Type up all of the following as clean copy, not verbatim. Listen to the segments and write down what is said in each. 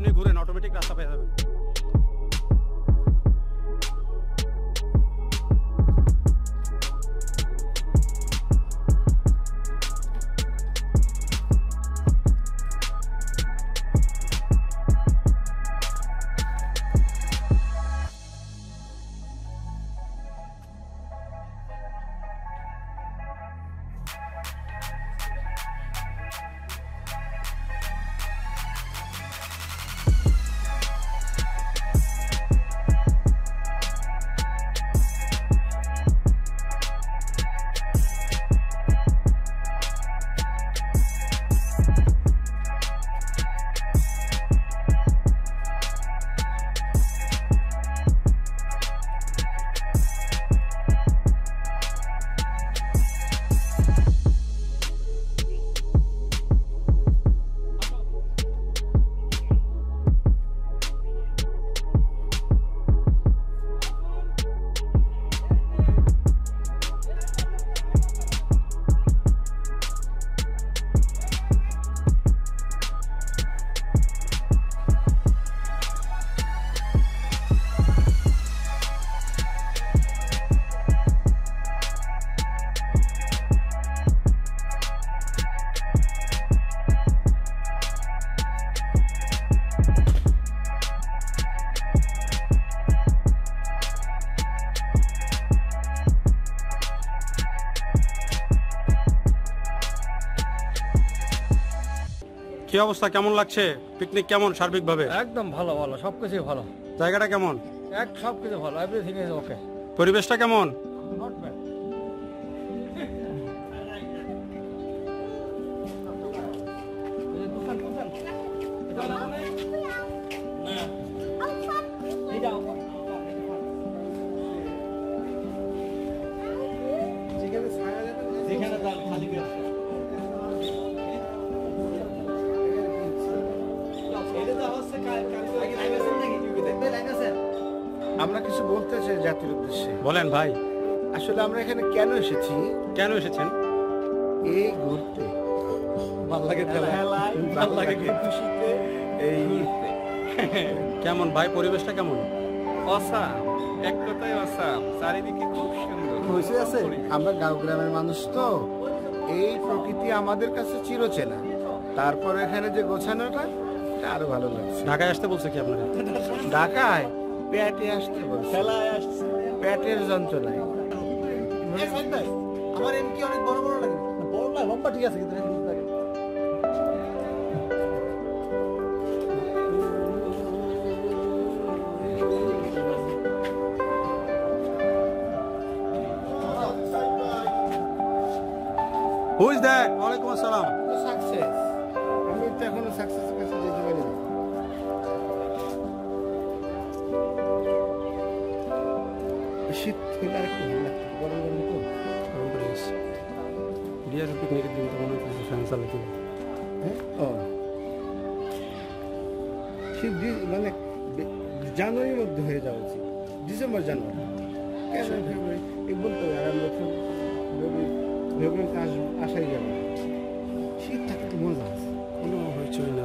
এমনি ঘুরেন, অটোমেটিক রাস্তা পেয়ে যাবেন। কি অবস্থা, কেমন লাগছে? পিকনিক কেমন সার্বিকভাবে? একদম ভালো ভালো, সবকিছু ভালো। জায়গাটা কেমন? এক সবকিছু ভালো, এভরিথিং ইজ ওকে। পরিবেশটা কেমন? Not bad. আমরা কিছু বলতে চাই জাতির উদ্দেশ্যে। বলেন ভাই। আসলে আমরা এখানে কেন এসেছি? কেন এসেছেন? এই ঘুরতে, ভালো লাগে, ভালো লাগে খুশিতে এই। কেমন ভাই পরিবেশটা কেমন? অসাম, এক কথায় অসাম, চারিদিকে খুব সুন্দর হয়েছে আছে। আমরা গাঁও গ্রামের মানুষ তো, এই প্রকৃতি আমাদের কাছে চিরচেনা। তারপর এখানে যে গোছানোটা আরো ভালো লাগছে। ঢাকায় আসতে বলছে কি আপনারা? ঢাকায় পেটে আসতে বলছে, পেটের যন্ত্রণায়। আমার এমকি অনেক বড় বড় লাগে, বড় না লম্বা ঠিক আছে, কিন্তু Who is that? Waalaikum assalam. Success. আমি তো এখনো সাকসেস কাছে যেতে পারি না। শীত থেকে আরেকটু ভালো লাগছে, গরম গরম তো গরম পড়ে গেছে। ডিয়ার পিকনিকের দিন তো মনে হচ্ছে ফ্যান চালাতে হ্যাঁ ও শীত মানে জানুয়ারির মধ্যে হয়ে যাওয়া উচিত, ডিসেম্বর জানুয়ারি কেন ফেব্রুয়ারি এই বলতে হবে। আর আমরা তো ফেব্রুয়ারিতে আসাই যাবে, শীত থাকে একটু মজা আছে, কোনো হয়েছিল না।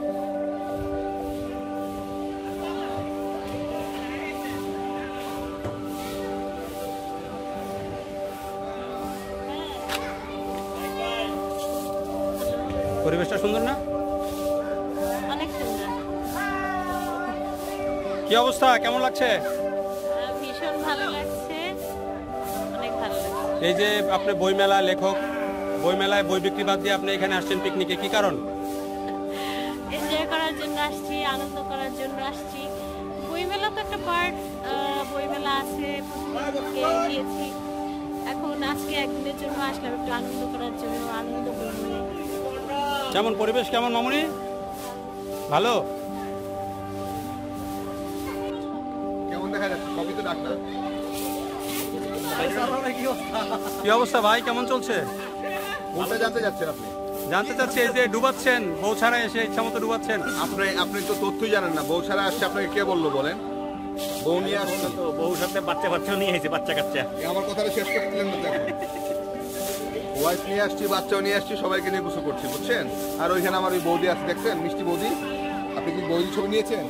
পরিবেশটা সুন্দর না? অনেক সুন্দর। কি অবস্থা, কেমন লাগছে? ভীষণ ভালো লাগছে, অনেক ভালো লাগছে। এই যে আপনি বইমেলা লেখক, বইমেলায় বই বিক্রি বাদ দিয়ে আপনি এখানে আসছেন পিকনিকে, কি কারণ? এনজয় করার জন্য আসছি, আনন্দ করার জন্য আসছি। বই বইমেলা তো একটা পার্ট, বইমেলা আছে গিয়েছি, এখন আজকে একদিনের জন্য আসলাম একটু আনন্দ করার জন্য, আনন্দ করবো। কেমন পরিবেশ, কেমন মামনি? ভালো। কেমন দেখা যাচ্ছে? কবি তো ডাক্তার। কি অবস্থা ভাই, কেমন চলছে? বলতে জানতে যাচ্ছেন আপনি? জানতে চাচ্ছি, এই যে ডুবাচ্ছেন বউ ছাড়া এসে ইচ্ছা মতো ডুবাচ্ছেন। আপনি আপনি তো তথ্যই জানেন না, বউ ছাড়া আসছে, আপনাকে কে বললো বলেন? বউ নিয়ে আসছে তো, বউর সাথে বাচ্চা বাচ্চাও নিয়ে এসেছে, বাচ্চা কাচ্চা। আমার কথাটা শেষ করে দিলেন না দেখুন। ওয়াইফ নিয়ে আসছি, বাচ্চাও নিয়ে আসছি, সবাইকে নিয়ে গুছু করছি, বুঝছেন? আর ওইখানে আমার ওই বৌদি আছে, দেখছেন মিষ্টি বৌদি। আপনি কি বৌদি ছবি নিয়েছেন?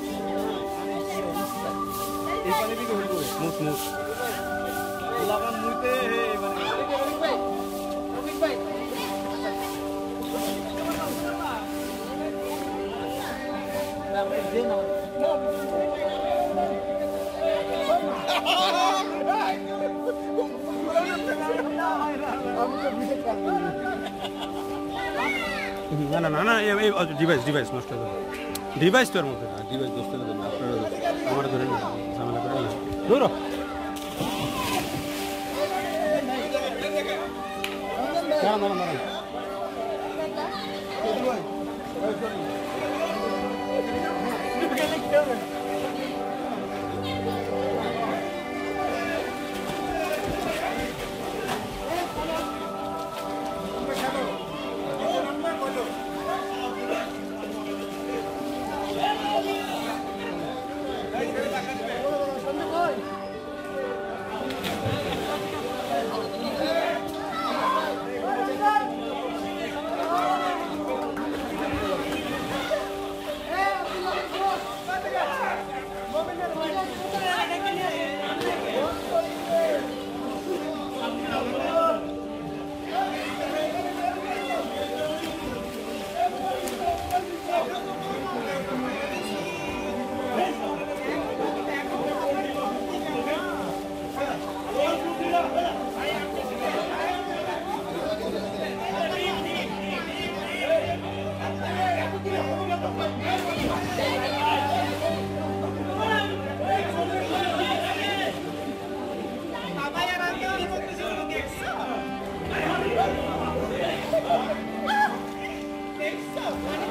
না না না না, এই ডিভাইস ডিভাইস নষ্ট হবে, ডিভাইস তোর মধ্যে না, ডিভাইস নষ্ট হবে না, আপনারা আমার ধরে না, ঝামেলা করে না, দূর। না না না না